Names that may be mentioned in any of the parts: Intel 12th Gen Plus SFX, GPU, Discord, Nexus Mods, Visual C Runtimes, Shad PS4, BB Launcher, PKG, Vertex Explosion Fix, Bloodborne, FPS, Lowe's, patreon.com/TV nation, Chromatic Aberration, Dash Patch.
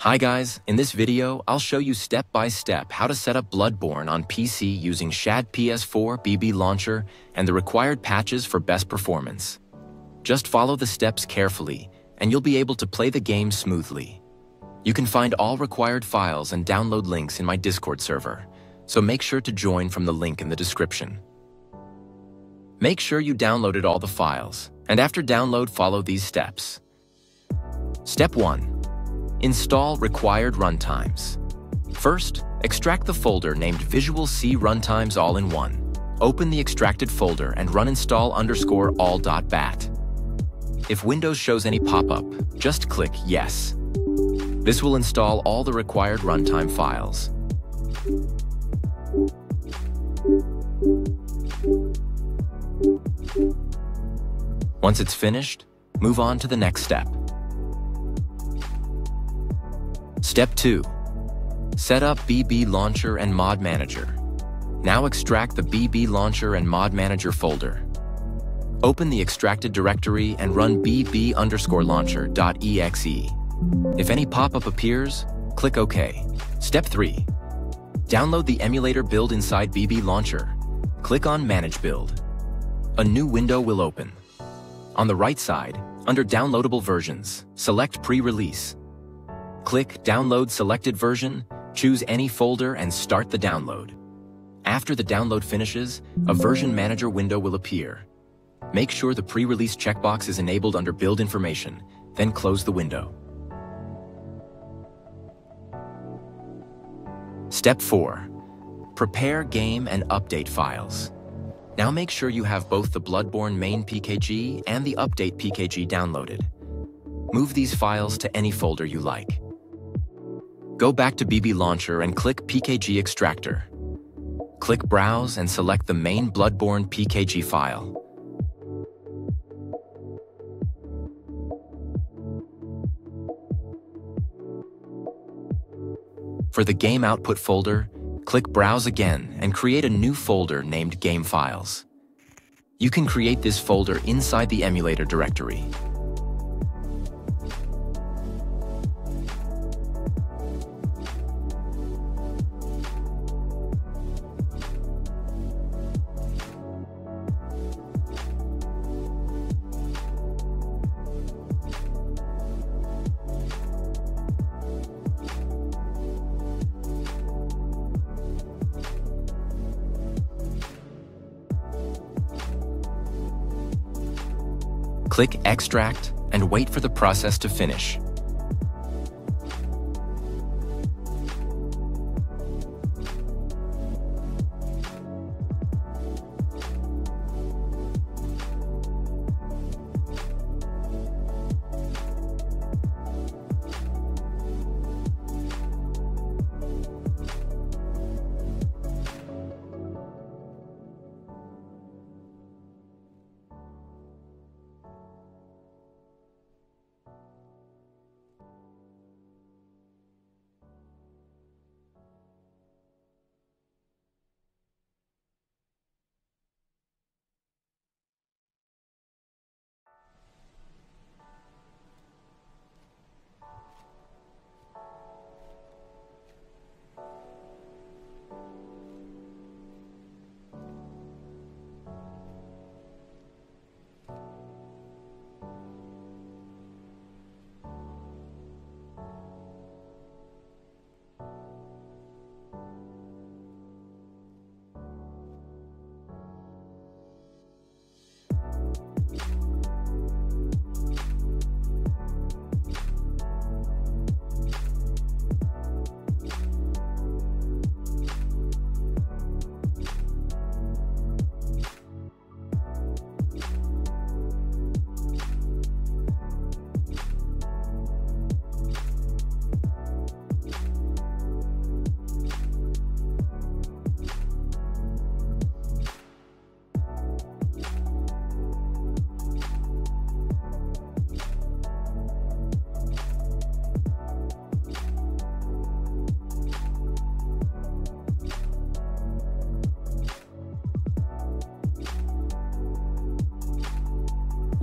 Hi guys, in this video, I'll show you step by step how to set up Bloodborne on PC using Shad PS4 BB Launcher and the required patches for best performance. Just follow the steps carefully and you'll be able to play the game smoothly. You can find all required files and download links in my Discord server, so make sure to join from the link in the description. Make sure you downloaded all the files, and after download, follow these steps. Step 1. Install required runtimes. First, extract the folder named Visual C Runtimes All-in-One. Open the extracted folder and run install _all.bat. If Windows shows any pop-up, just click Yes. This will install all the required runtime files. Once it's finished, move on to the next step. Step 2. Set up BB Launcher and Mod Manager. Now extract the BB Launcher and Mod Manager folder. Open the extracted directory and run bb_launcher.exe. If any pop-up appears, click OK. Step 3. Download the emulator build inside BB Launcher. Click on Manage Build. A new window will open. On the right side, under Downloadable Versions, select Pre-Release. Click Download Selected Version, choose any folder and start the download. After the download finishes, a Version Manager window will appear. Make sure the pre-release checkbox is enabled under Build Information, then close the window. Step 4. Prepare game and update files. Now make sure you have both the Bloodborne main PKG and the update PKG downloaded. Move these files to any folder you like. Go back to BB Launcher and click PKG Extractor. Click Browse and select the main Bloodborne PKG file. For the Game Output folder, click Browse again and create a new folder named Game Files. You can create this folder inside the emulator directory. Click Extract and wait for the process to finish.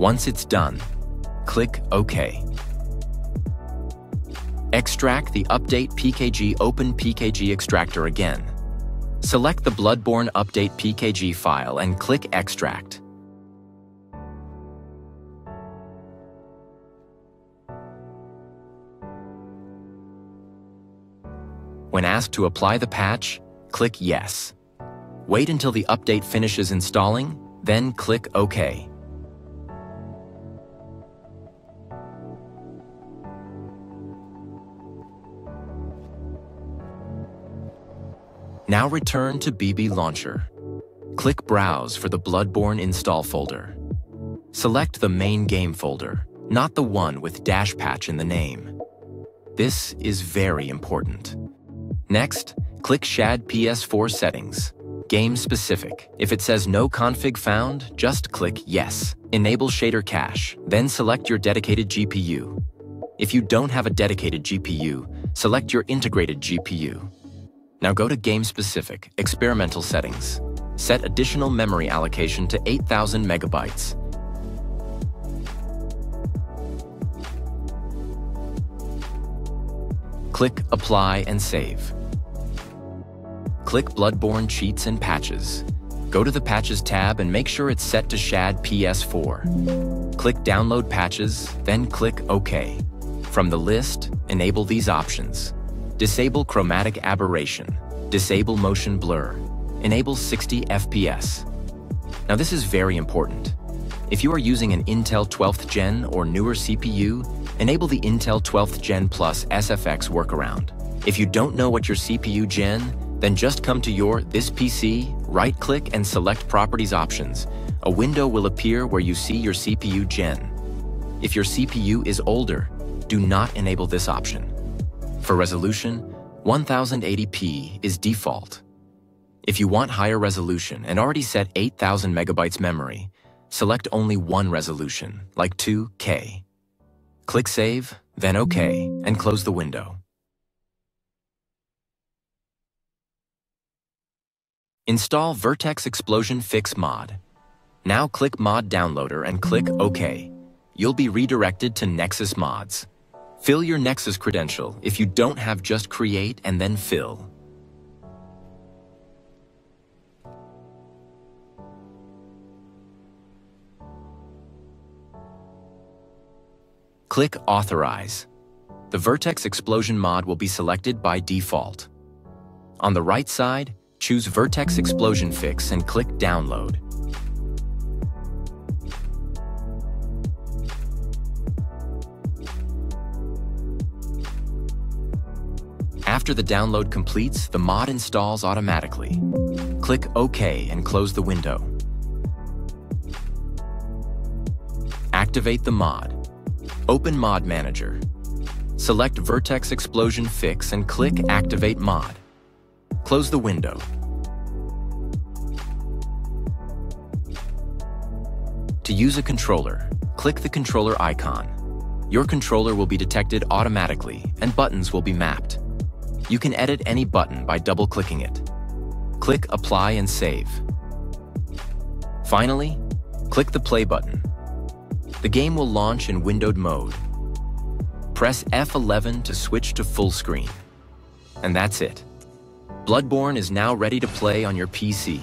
Once it's done, click OK. Extract the Update PKG Open PKG Extractor again. Select the Bloodborne Update PKG file and click Extract. When asked to apply the patch, click Yes. Wait until the update finishes installing, then click OK. Now return to BB Launcher. Click Browse for the Bloodborne install folder. Select the main game folder, not the one with Dash Patch in the name. This is very important. Next, click Shad PS4 Settings. Game specific. If it says no config found, just click Yes. Enable shader cache, then select your dedicated GPU. If you don't have a dedicated GPU, select your integrated GPU. Now go to game-specific, experimental settings. Set additional memory allocation to 8,000 megabytes. Click Apply and Save. Click Bloodborne Cheats and Patches. Go to the Patches tab and make sure it's set to Shad PS4. Click Download Patches, then click OK. From the list, enable these options. Disable Chromatic Aberration. Disable Motion Blur. Enable 60 FPS. Now this is very important. If you are using an Intel 12th Gen or newer CPU, enable the Intel 12th Gen Plus SFX workaround. If you don't know what your CPU gen, then just come to your This PC, right-click and select Properties Options. A window will appear where you see your CPU gen. If your CPU is older, do not enable this option. For resolution, 1080p is default. If you want higher resolution and already set 8,000 megabytes memory, select only one resolution, like 2K. Click Save, then OK, and close the window. Install Vertex Explosion Fix mod. Now click Mod Downloader and click OK. You'll be redirected to Nexus Mods. Fill your Nexus credential. If you don't have, just create and then fill. Click Authorize. The Vertex Explosion mod will be selected by default. On the right side, choose Vertex Explosion Fix and click Download. After the download completes, the mod installs automatically. Click OK and close the window. Activate the mod. Open Mod Manager. Select Vertex Explosion Fix and click Activate Mod. Close the window. To use a controller, click the controller icon. Your controller will be detected automatically and buttons will be mapped. You can edit any button by double-clicking it. Click Apply and Save. Finally, click the Play button. The game will launch in windowed mode. Press F11 to switch to full screen. And that's it. Bloodborne is now ready to play on your PC.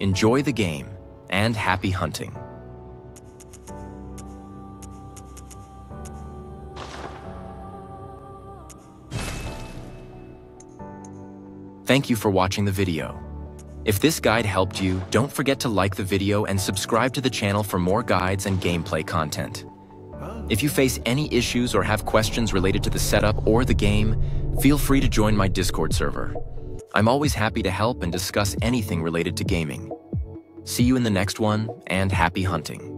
Enjoy the game, and happy hunting. Thank you for watching the video. If this guide helped you, don't forget to like the video and subscribe to the channel for more guides and gameplay content. If you face any issues or have questions related to the setup or the game, feel free to join my Discord server. I'm always happy to help and discuss anything related to gaming. See you in the next one, and happy hunting.